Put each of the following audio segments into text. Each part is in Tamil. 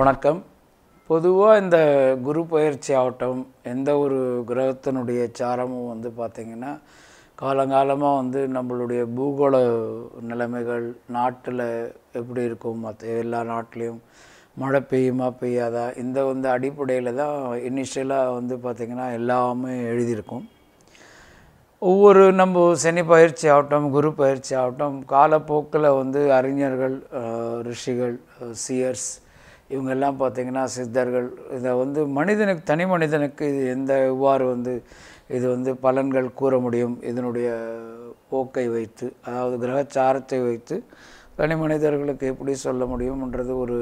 வணக்கம். பொதுவாக இந்த குரு பயிற்சி ஆகட்டும் எந்த ஒரு கிரகத்தினுடைய சாரமும் வந்து பார்த்திங்கன்னா காலங்காலமாக வந்து நம்மளுடைய பூகோள நிலைமைகள் நாட்டில் எப்படி இருக்கும் மற்ற எல்லா நாட்டிலையும் மழை பெய்யுமா பெய்யாதா இந்த வந்து அடிப்படையில் தான் இனிஷியலாக வந்து பார்த்திங்கன்னா எல்லாமே எழுதியிருக்கும். ஒவ்வொரு நம்ம சனி பயிற்சி ஆகட்டும் குரு பயிற்சி ஆகட்டும் காலப்போக்கில் வந்து அறிஞர்கள் ரிஷிகள் சியர்ஸ் இவங்கெல்லாம் பார்த்திங்கன்னா சித்தர்கள் இதை வந்து மனிதனுக்கு தனி மனிதனுக்கு இது எந்த எவ்வாறு வந்து இது வந்து பலன்கள் கூற முடியும் இதனுடைய போக்கை வைத்து அதாவது கிரகச்சாரத்தை வைத்து தனி மனிதர்களுக்கு எப்படி சொல்ல முடியும்ன்றது ஒரு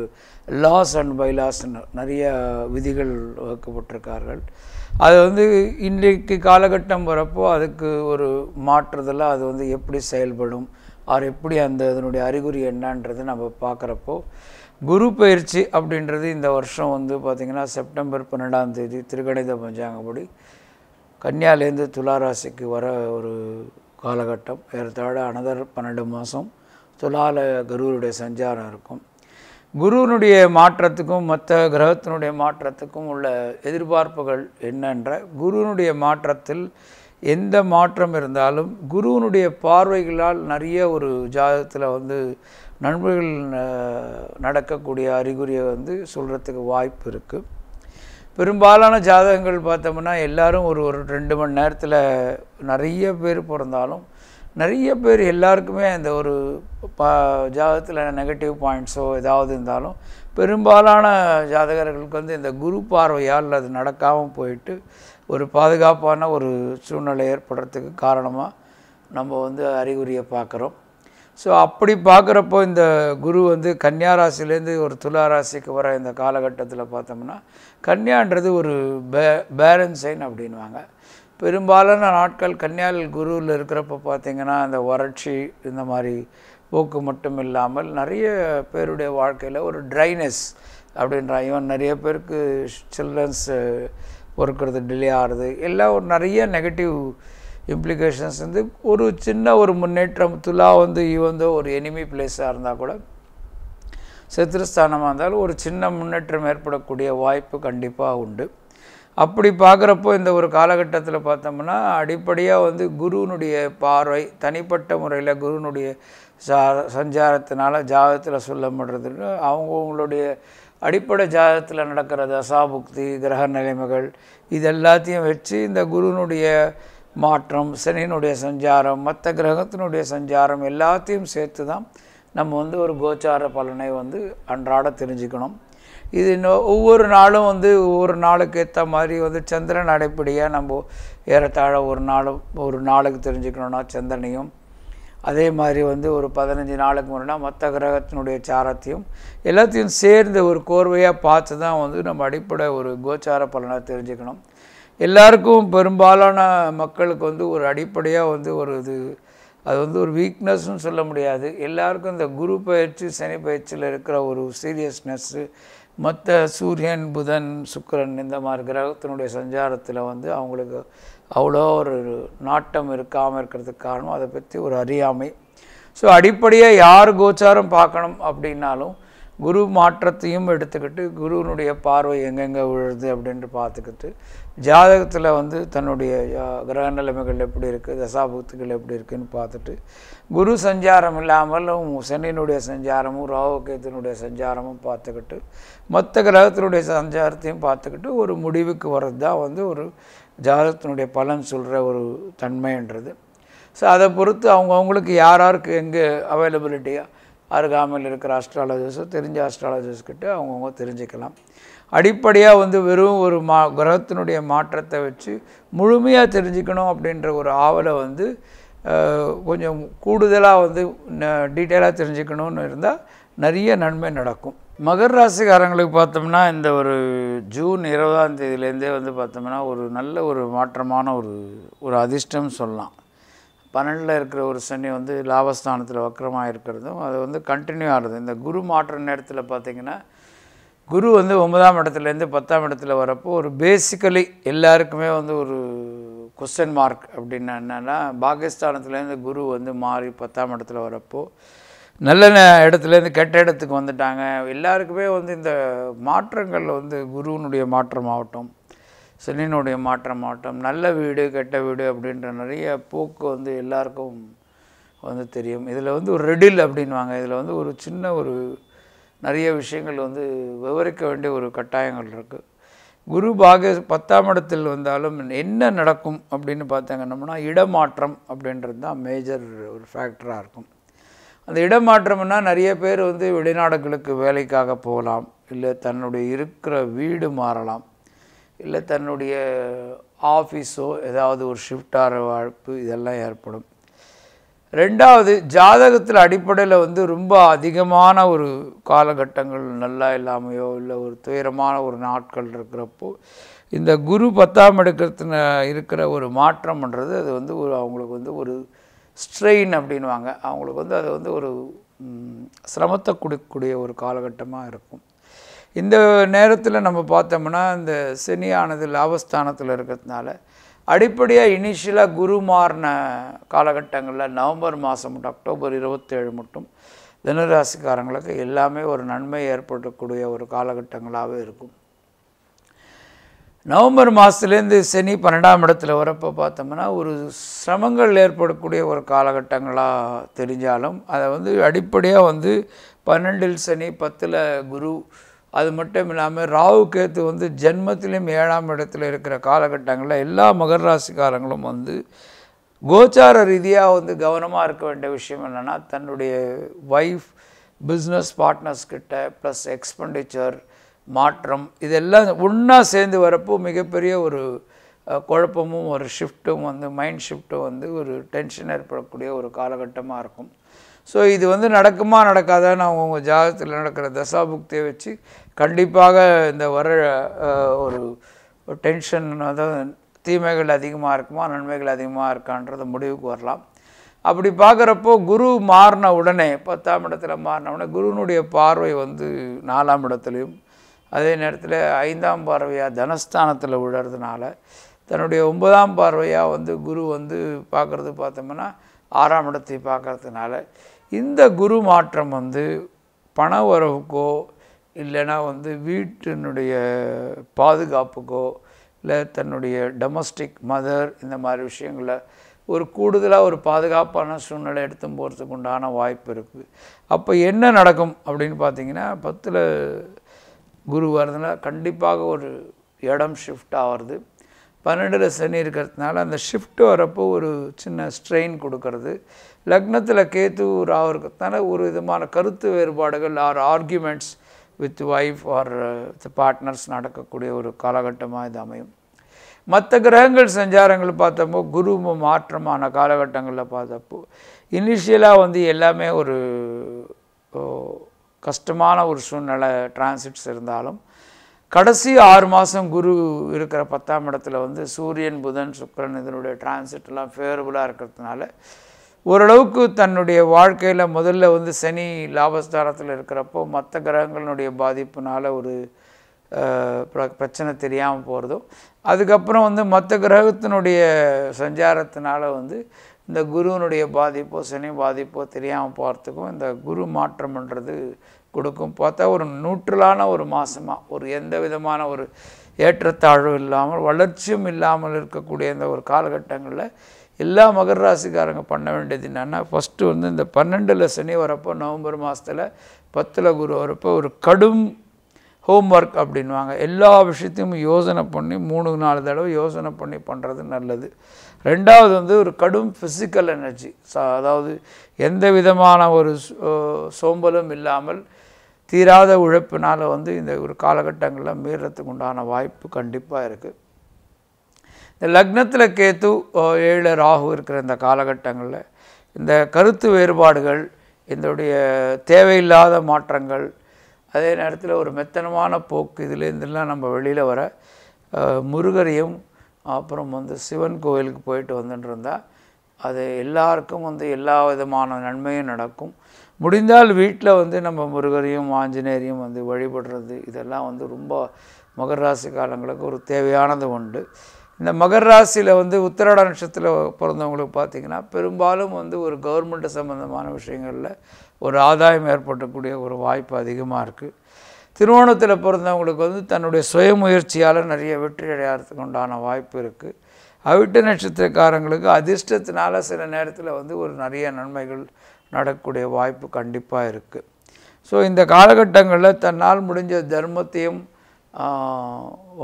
லாஸ் அண்ட் பைலாஸ்ன்னு நிறைய விதிகள் வகுக்கப்பட்டிருக்கார்கள். அது வந்து இன்றைக்கு காலகட்டம் வரப்போ அதுக்கு ஒரு மாற்றுதலாக அது வந்து எப்படி செயல்படும் அது எப்படி அந்த அதனுடைய அறிகுறி என்னன்றது நம்ம பார்க்குறப்போ குரு பயிற்சி அப்படின்றது இந்த வருஷம் வந்து பார்த்திங்கன்னா செப்டம்பர் 12 திருக்கணித பஞ்சாங்கப்படி கன்னியாலேருந்து துளாராசிக்கு வர ஒரு காலகட்டம். ஏறத்தாழ அனதர் 12 மாதம் துலால குருவுடைய சஞ்சாரம் இருக்கும். குருவினுடைய மாற்றத்துக்கும் மற்ற கிரகத்தினுடைய மாற்றத்துக்கும் உள்ள எதிர்பார்ப்புகள் என்னென்ற குருவினுடைய மாற்றத்தில் எந்த மாற்றம் இருந்தாலும் குருவினுடைய பார்வைகளால் நிறைய ஒரு ஜாதகத்தில் வந்து நண்பர்கள் நடக்கக்கூடிய அறிகுறியை வந்து சொல்கிறதுக்கு வாய்ப்பு இருக்குது. பெரும்பாலான ஜாதகங்கள் பார்த்தோம்னா எல்லோரும் ஒரு 2 மணி நேரத்தில் நிறைய பேர் பிறந்தாலும் நிறைய பேர் எல்லாருக்குமே அந்த ஒரு ஜாதகத்தில் நெகட்டிவ் பாயிண்ட்ஸோ ஏதாவது இருந்தாலும் பெரும்பாலான ஜாதகர்களுக்கு வந்து இந்த குரு பார்வையால் அது நடக்காமல் போயிட்டு ஒரு பாதுகாப்பான ஒரு சூழ்நிலை ஏற்படுறதுக்கு காரணமாக நம்ம வந்து அறிகுறியை பார்க்குறோம். ஸோ அப்படி பார்க்குறப்போ இந்த குரு வந்து கன்னியா ராசிலேருந்து ஒரு துலா ராசிக்கு வர இந்த காலகட்டத்தில் பார்த்தோம்னா கன்னியான்றது ஒரு பேலன்ஸைன் அப்படின்வாங்க. பெரும்பாலான நாட்கள் கன்னியால் குருவில் இருக்கிறப்ப பார்த்திங்கன்னா அந்த வறட்சி இந்த மாதிரி போக்கு மட்டும் இல்லாமல் நிறைய பேருடைய வாழ்க்கையில் ஒரு ட்ரைனஸ் அப்படின்றான். ஈவன் நிறைய பேருக்கு சில்ட்ரன்ஸ் பொறுக்கிறது டிலே ஆகிறது எல்லாம் ஒரு நிறைய நெகட்டிவ் இம்ப்ளிகேஷன்ஸ் வந்து ஒரு சின்ன ஒரு முன்னேற்றம் துலா வந்து ஈவந்தோ ஒரு எனிமி பிளேஸாக இருந்தால் கூட சத்ருஸ்தானமாக இருந்தாலும் ஒரு சின்ன முன்னேற்றம் ஏற்படக்கூடிய வாய்ப்பு கண்டிப்பாக உண்டு. அப்படி பார்க்குறப்போ இந்த ஒரு காலகட்டத்தில் பார்த்தோம்னா அடிப்படையாக வந்து குருவினுடைய பார்வை தனிப்பட்ட முறையில் குருவினுடைய சஞ்சாரத்தினால் ஜாதகத்தில் சொல்ல முடியறதுன்னு அவங்கவுங்களுடைய அடிப்படை ஜாதகத்தில் நடக்கிற தசாபுக்தி கிரக நிலைமைகள் இது எல்லாத்தையும் வச்சு இந்த குருவினுடைய மாற்றம் சனியினுடைய சஞ்சாரம் மற்ற கிரகத்தினுடைய சஞ்சாரம் எல்லாத்தையும் சேர்த்து தான் நம்ம வந்து ஒரு கோச்சார பலனை வந்து அன்றாட தெரிஞ்சுக்கணும். இது ஒவ்வொரு நாளும் வந்து ஒவ்வொரு நாளுக்கு ஏற்ற மாதிரி வந்து சந்திரன் அடிப்படையாக நம்ம ஏறத்தாழ ஒரு நாளுக்கு தெரிஞ்சுக்கணுன்னா சந்திரனையும் அதே மாதிரி வந்து ஒரு 15 நாளுக்கு முறைனா மற்ற கிரகத்தினுடைய சாரத்தையும் எல்லாத்தையும் சேர்ந்து ஒரு கோர்வையாக பார்த்து தான் வந்து நம்ம அடிப்படை ஒரு கோச்சார பலனாக தெரிஞ்சுக்கணும். எல்லாருக்கும் பெரும்பாலான மக்களுக்கு வந்து ஒரு அடிப்படையாக வந்து ஒரு இது அது வந்து ஒரு வீக்னஸ்ன்னு சொல்ல முடியாது. எல்லாருக்கும் இந்த குரு பயிற்சி சனி பயிற்சியில் இருக்கிற ஒரு சீரியஸ்னஸ்ஸு மற்ற சூரியன் புதன் சுக்கிரன் இந்த மாதிரி கிரகத்தினுடைய சஞ்சாரத்தில் வந்து அவங்களுக்கு அவ்வளோ ஒரு நாட்டம் இருக்காமல் இருக்கிறதுக்கு காரணம் அதை பற்றி ஒரு அறியாமை. ஸோ அடிப்படையாக யார் கோச்சாரம் பார்க்கணும் அப்படின்னாலும் குரு மாற்றத்தையும் எடுத்துக்கிட்டு குருவினுடைய பார்வை எங்கெங்கே விழுது அப்படின்ட்டு பார்த்துக்கிட்டு ஜாதகத்தில் வந்து தன்னுடைய கிரக நிலைமைகள் எப்படி இருக்குது தசாபுக்திகள் எப்படி இருக்குதுன்னு பார்த்துட்டு குரு சஞ்சாரம் இல்லாமலும் சனியினுடைய சஞ்சாரமும் ராகுகேத்தினுடைய சஞ்சாரமும் பார்த்துக்கிட்டு மற்ற கிரகத்தினுடைய சஞ்சாரத்தையும் பார்த்துக்கிட்டு ஒரு முடிவுக்கு வர்றது தான் வந்து ஒரு ஜாதகத்தினுடைய பலன் சொல்கிற ஒரு தன்மைன்றது. ஸோ அதை பொறுத்து அவங்கவுங்களுக்கு யாராருக்கு எங்கே அவைலபிலிட்டியாக அருகாமையில் இருக்கிற அஸ்ட்ராலஜர்ஸோ தெரிஞ்ச அஸ்ட்ராலஜர்ஸ்கிட்ட அவங்கவுங்க தெரிஞ்சுக்கலாம். அடிப்படையாக வந்து வெறும் ஒரு கிரகத்தினுடைய மாற்றத்தை வச்சு முழுமையாக தெரிஞ்சுக்கணும் அப்படின்ற ஒரு ஆவலை வந்து கொஞ்சம் கூடுதலாக வந்து டீட்டெயிலாக தெரிஞ்சுக்கணும்னு இருந்தால் நிறைய நன்மை நடக்கும். மகர ராசிக்காரங்களுக்கு பார்த்தோம்னா இந்த ஒரு ஜூன் 20ஆம் தேதியிலேருந்தே வந்து பார்த்தோம்னா ஒரு நல்ல ஒரு மாற்றமான ஒரு அதிர்ஷ்டம் சொல்லலாம். 12ல் இருக்கிற ஒரு சனி வந்து லாபஸ்தானத்தில் வக்கரமாக இருக்கிறதும் அது வந்து கண்டினியூ ஆகுது. இந்த குரு மாற்ற நேரத்தில் பார்த்திங்கன்னா குரு வந்து 9ஆம் இடத்துலேருந்து 10ஆம் இடத்துல வரப்போ ஒரு பேசிக்கலி எல்லாருக்குமே வந்து ஒரு கொஸ்டின் மார்க் அப்படின்னா என்னென்னா பாகிஸ்தானத்துலேருந்து குரு வந்து மாறி 10ஆம் இடத்துல வரப்போ நல்ல இடத்துலேருந்து கெட்ட இடத்துக்கு வந்துட்டாங்க. எல்லாருக்குமே இந்த மாற்றங்கள் குருவினுடைய மாற்றமாகட்டும், சனியினுடைய மாற்றமாகட்டும், நல்ல வீடு கெட்ட வீடு அப்படின்ற நிறைய போக்கு எல்லாருக்கும் தெரியும். இதில் ஒரு ரெடில் அப்படின்வாங்க. இதில் ஒரு சின்ன ஒரு நிறைய விஷயங்கள் விவரிக்க வேண்டிய ஒரு கட்டாயங்கள் இருக்குது. குரு பாக 10ஆம் இடத்தில் வந்தாலும் என்ன நடக்கும் அப்படின்னு பார்த்தாங்கன்னா இடமாற்றம் அப்படின்றது தான் மேஜர் ஒரு ஃபேக்டராக இருக்கும். அந்த இடமாற்றம்னா நிறைய பேர் வெளிநாடுகளுக்கு வேலைக்காக போகலாம், இல்லை தன்னுடைய இருக்கிற வீடு மாறலாம், இல்லை தன்னுடைய ஆஃபீஸோ ஏதாவது ஒரு ஷிஃப்டாக வாழ்ப்பு இதெல்லாம் ஏற்படும். ரெண்டாவது, ஜாதகத்தில் அடிப்படையில் ரொம்ப அதிகமான ஒரு காலகட்டங்கள் நல்லா இல்லாமையோ இல்லை ஒரு துயரமான ஒரு நாட்கள் இருக்கிறப்போ இந்த குரு 10ஆம் இடத்துல இருக்கிற ஒரு மாற்றம்ன்றது அது ஒரு அவங்களுக்கு ஒரு ஸ்ட்ரெயின் அப்படின்வாங்க. அவங்களுக்கு அது ஒரு சிரமத்தை கொடுக்கக்கூடிய ஒரு காலகட்டமாக இருக்கும். இந்த நேரத்தில் நம்ம பார்த்தோம்னா இந்த சனியானது லாபஸ்தானத்தில் இருக்கிறதுனால அடிப்படையாக இனிஷியலாக குரு மாறின காலகட்டங்களில் நவம்பர் மாதம் மட்டும் அக்டோபர் 27 மட்டும் தனுராசிக்காரங்களுக்கு எல்லாமே ஒரு நன்மை ஏற்படக்கூடிய ஒரு காலகட்டங்களாகவே இருக்கும். நவம்பர் மாதத்துலேருந்து சனி 12ஆம் இடத்துல வரப்போ பார்த்தோம்னா ஒரு சிரமங்கள் ஏற்படக்கூடிய ஒரு காலகட்டங்களாக தெரிஞ்சாலும் அதை அடிப்படையாக 12இல் சனி 10இல் குரு, அது மட்டும் இல்லாமல் ராகு கேத்து ஜென்மத்திலையும் 7ஆம் இடத்துல இருக்கிற காலகட்டங்களில் எல்லா மகர ராசிக்காரங்களும் கோச்சார ரீதியாக கவனமாக இருக்க வேண்டிய விஷயம் என்னென்னா தன்னுடைய வைஃப், பிஸ்னஸ் பார்ட்னர்ஸ்கிட்ட ப்ளஸ் எக்ஸ்பெண்டிச்சர் மாற்றம் இதெல்லாம் ஒன்றா சேர்ந்து வரப்போ மிகப்பெரிய ஒரு குழப்பமும் ஒரு ஷிஃப்ட்டும் மைண்ட் ஷிஃப்ட்டும் ஒரு டென்ஷன் ஏற்படக்கூடிய ஒரு காலகட்டமாக இருக்கும். ஸோ இது நடக்குமா நடக்காதான்னு அவங்க ஜாதகத்தில் நடக்கிற தசாபுக்தியை வச்சு கண்டிப்பாக இந்த வர ஒரு டென்ஷன் தீமைகள் அதிகமாக இருக்குமா நன்மைகள் அதிகமாக இருக்கான்றது முடிவுக்கு வரலாம். அப்படி பார்க்குறப்போ குரு மாறின உடனே 10ஆம் இடத்துல மாறின உடனே குருனுடைய பார்வை 4ஆம் இடத்துலையும் அதே நேரத்தில் 5ஆம் பார்வையாக தனஸ்தானத்தில் விழுறதுனால தன்னுடைய 9ஆம் பார்வையாக குரு பார்க்குறது பார்த்தோம்னா 6ஆம் இடத்தை பார்க்குறதுனால இந்த குரு மாற்றம் பண வரவுக்கோ இல்லைனா வீட்டினுடைய பாதுகாப்புக்கோ இல்லை தன்னுடைய டொமஸ்டிக் மதர் இந்த மாதிரி விஷயங்களை ஒரு கூடுதலாக ஒரு பாதுகாப்பான சூழ்நிலை எடுத்து போகிறதுக்கு உண்டான வாய்ப்பு இருக்குது. அப்போ என்ன நடக்கும் அப்படின்னு பார்த்திங்கன்னா 10இல் குரு வரதுனால கண்டிப்பாக ஒரு இடம் ஷிஃப்ட் ஆகிறது. 12இல் சனி இருக்கிறதுனால அந்த ஷிஃப்ட் வரப்போ ஒரு சின்ன ஸ்ட்ரெயின் கொடுக்கறது. லக்னத்தில் கேத்து ராகு இருக்கிறதுனால ஒரு விதமான கருத்து வேறுபாடுகள் or arguments with wife or partners நடக்கக்கூடிய ஒரு காலகட்டமாக இது அமையும். மற்ற கிரகங்கள் சஞ்சாரங்கள் பார்த்தப்போ குரு மாற்றமான காலகட்டங்களில் பார்த்தப்போ இனிஷியலாக எல்லாமே ஒரு கஷ்டமான ஒரு சூழ்நிலை டிரான்சிட்ஸ் இருந்தாலும் கடைசி 6 மாதம் குரு இருக்கிற 10ஆம் இடத்துல சூரியன், புதன், சுக்கிரன் இதனுடைய டிரான்சிட்லாம் ஃபேவரபுளாக இருக்கிறதுனால ஓரளவுக்கு தன்னுடைய வாழ்க்கையில் முதல்ல சனி லாபஸ்தானத்தில் இருக்கிறப்போ மற்ற கிரகங்களுடைய பாதிப்புனால் ஒரு பிரச்சனை தெரியாமல் போகிறதும், அதுக்கப்புறம் மற்ற கிரகத்தினுடைய சஞ்சாரத்தினால இந்த குருவினுடைய பாதிப்போ சனி பாதிப்போ தெரியாமல் போகிறதுக்கும் இந்த குரு மாற்றம்ன்றது கொடுக்கும். பார்த்தா ஒரு நியூட்ரலான ஒரு மாதமாக ஒரு எந்த விதமான ஒரு ஏற்றத்தாழ்வு இல்லாமல் வளர்ச்சியும் இல்லாமல் இருக்கக்கூடிய இந்த ஒரு காலகட்டங்களில் எல்லா மகர ராசிக்காரங்க பண்ண வேண்டியது என்னென்னா ஃபஸ்ட்டு இந்த 12இல் சனி வரப்போ நவம்பர் மாதத்தில் 10இல் குரு வரப்போ ஒரு கடும் ஹோம் ஒர்க் அப்படின்வாங்க. எல்லா விஷயத்தையும் யோசனை பண்ணி 3-4 தடவை யோசனை பண்ணி பண்ணுறது நல்லது. ரெண்டாவது ஒரு கடும் ஃபிசிக்கல் எனர்ஜி, அதாவது எந்த விதமான ஒரு சோம்பலும் இல்லாமல் தீராத உழைப்பினால் இந்த ஒரு காலகட்டங்களில் மீறத்துக்கு உண்டான வாய்ப்பு கண்டிப்பாக இருக்குது. இந்த லக்னத்தில் கேத்து 7 ராகு இருக்கிற இந்த காலகட்டங்களில் இந்த கருத்து வேறுபாடுகள், இதனுடைய தேவையில்லாத மாற்றங்கள், அதே நேரத்தில் ஒரு மெத்தனமான போக்கு இதுலேருந்துலாம் நம்ம வெளியில் வர முருகரையும் அப்புறம் சிவன் கோயிலுக்கு போயிட்டு வந்துட்டுருந்தால் அது எல்லாருக்கும் எல்லா விதமான நன்மையும் நடக்கும். முடிந்தால் வீட்டில் நம்ம முருகரையும் ஆஞ்சநேயரையும் வழிபடுறது இதெல்லாம் ரொம்ப மகர ராசி காலங்களுக்கு ஒரு தேவையானது உண்டு. இந்த மகர ராசியில் உத்திராட நட்சத்திரத்தில் பிறந்தவங்களுக்கு பார்த்திங்கன்னா பெரும்பாலும் ஒரு கவர்மெண்ட்டு சம்மந்தமான விஷயங்களில் ஒரு ஆதாயம் ஏற்பட்டக்கூடிய ஒரு வாய்ப்பு அதிகமாக இருக்குது. திருவோணத்தில் பிறந்தவங்களுக்கு வந்து தன்னுடைய சுய முயற்சியால் நிறைய வெற்றி அடையறதுக்கு உண்டான வாய்ப்பு இருக்குது. அவிட்ட நட்சத்திரக்காரங்களுக்கு அதிர்ஷ்டத்தினால சில நேரத்தில் வந்து ஒரு நிறைய நன்மைகள் நடக்கக்கூடிய வாய்ப்பு கண்டிப்பாக இருக்குது. ஸோ இந்த காலகட்டங்களில் தன்னால் முடிஞ்ச தர்மத்தையும்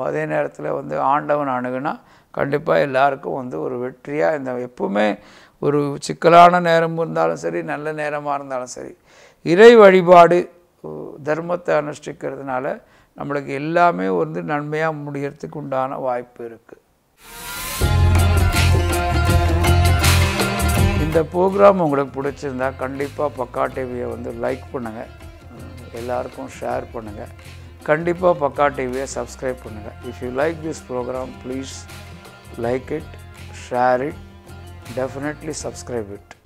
அதே நேரத்தில் வந்து ஆண்டவன் அணுகுனா கண்டிப்பாக எல்லாருக்கும் வந்து ஒரு வெற்றியாக இந்த எப்பவுமே ஒரு சிக்கலான நேரம் இருந்தாலும் சரி நல்ல நேரமாக இருந்தாலும் சரி இறை வழிபாடு தர்மத்தை அனுஷ்டிக்கிறதுனால நம்மளுக்கு எல்லாமே வந்து நன்மையாக முடிகிறதுக்கு உண்டான வாய்ப்பு இருக்குது. இந்த ப்ரோக்ராம் உங்களுக்கு பிடிச்சிருந்தா கண்டிப்பாக பக்கா டிவியை வந்து லைக் பண்ணுங்கள், எல்லாருக்கும் ஷேர் பண்ணுங்கள், கண்டிப்பாக பக்கா டிவியை சப்ஸ்கிரைப் பண்ணுங்கள். If you like this program please like it, share it, definitely subscribe it.